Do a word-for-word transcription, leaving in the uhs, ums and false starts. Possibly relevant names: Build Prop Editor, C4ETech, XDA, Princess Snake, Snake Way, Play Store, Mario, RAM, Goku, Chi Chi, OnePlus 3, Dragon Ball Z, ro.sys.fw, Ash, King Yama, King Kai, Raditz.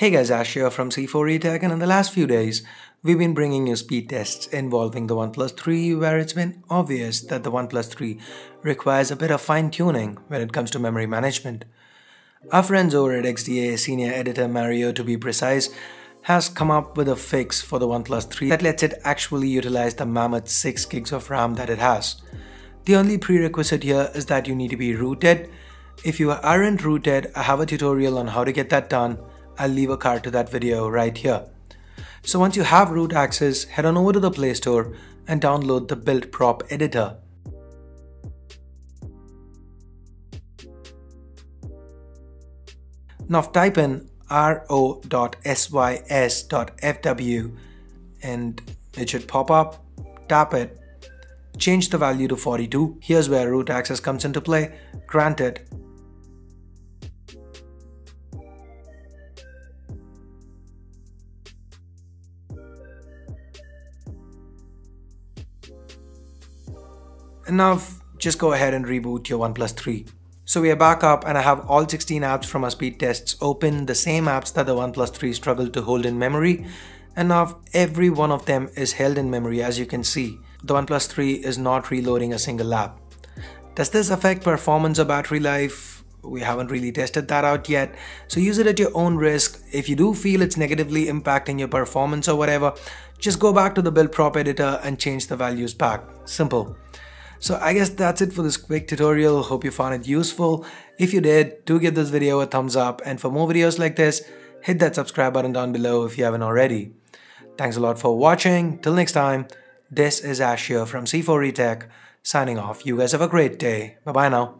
Hey guys, Ash here from C four E tech, and in the last few days we've been bringing you speed tests involving the OnePlus three, where it's been obvious that the OnePlus three requires a bit of fine-tuning when it comes to memory management. Our friends over at X D A, senior editor Mario to be precise, has come up with a fix for the OnePlus three that lets it actually utilize the mammoth six gigs of RAM that it has. The only prerequisite here is that you need to be rooted. If you aren't rooted, I have a tutorial on how to get that done. I'll leave a card to that video right here. So once you have root access, head on over to the Play Store and download the Build Prop Editor. Now type in R O dot S Y S dot F W and it should pop up. Tap it, change the value to forty-two. Here's where root access comes into play. Grant it. And now just go ahead and reboot your OnePlus three. So we are back up, and I have all sixteen apps from our speed tests open, the same apps that the OnePlus three struggled to hold in memory. And now every one of them is held in memory, as you can see. The OnePlus three is not reloading a single app. Does this affect performance or battery life? We haven't really tested that out yet, so use it at your own risk. If you do feel it's negatively impacting your performance or whatever, just go back to the Build Prop Editor and change the values back. Simple. So I guess that's it for this quick tutorial. Hope you found it useful. If you did, do give this video a thumbs up, and for more videos like this, hit that subscribe button down below if you haven't already. Thanks a lot for watching. Till next time, this is Ash here from C four E tech signing off. You guys have a great day. Bye bye now.